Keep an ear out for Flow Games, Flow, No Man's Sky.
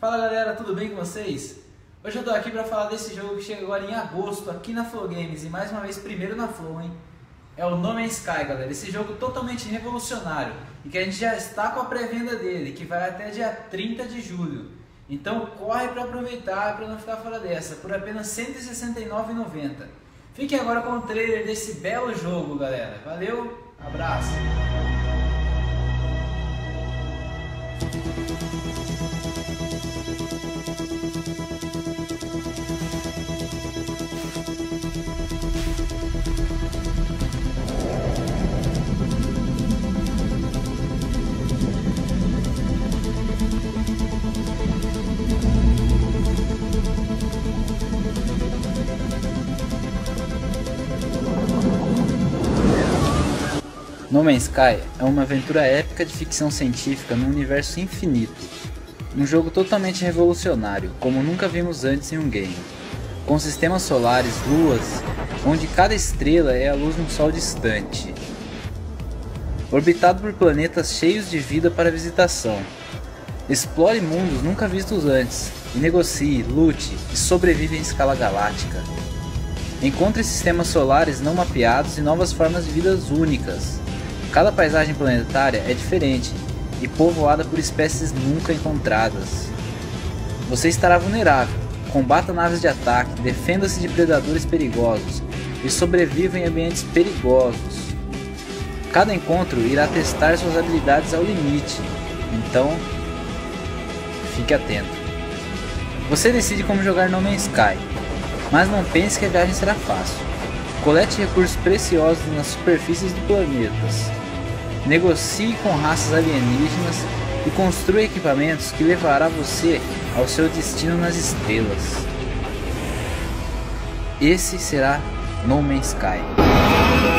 Fala galera, tudo bem com vocês? Hoje eu tô aqui pra falar desse jogo que chega agora em agosto aqui na Flow Games e mais uma vez primeiro na Flow, hein? É o No Man's Sky, galera, esse jogo totalmente revolucionário e que a gente já está com a pré-venda dele, que vai até dia 30 de julho. Então corre pra aproveitar, pra não ficar fora dessa, por apenas R$ 169,90. Fique agora com o trailer desse belo jogo, galera. Valeu, abraço! No Man's Sky é uma aventura épica de ficção científica num universo infinito. Um jogo totalmente revolucionário, como nunca vimos antes em um game. Com sistemas solares, luas, onde cada estrela é a luz de um sol distante. Orbitado por planetas cheios de vida para visitação. Explore mundos nunca vistos antes, e negocie, lute e sobrevive em escala galáctica. Encontre sistemas solares não mapeados e novas formas de vidas únicas. Cada paisagem planetária é diferente e povoada por espécies nunca encontradas. Você estará vulnerável, combata naves de ataque, defenda-se de predadores perigosos e sobreviva em ambientes perigosos. Cada encontro irá testar suas habilidades ao limite, então fique atento. Você decide como jogar No Man's Sky, mas não pense que a viagem será fácil. Colete recursos preciosos nas superfícies de planetas. Negocie com raças alienígenas e construa equipamentos que levará você ao seu destino nas estrelas. Esse será No Man's Sky.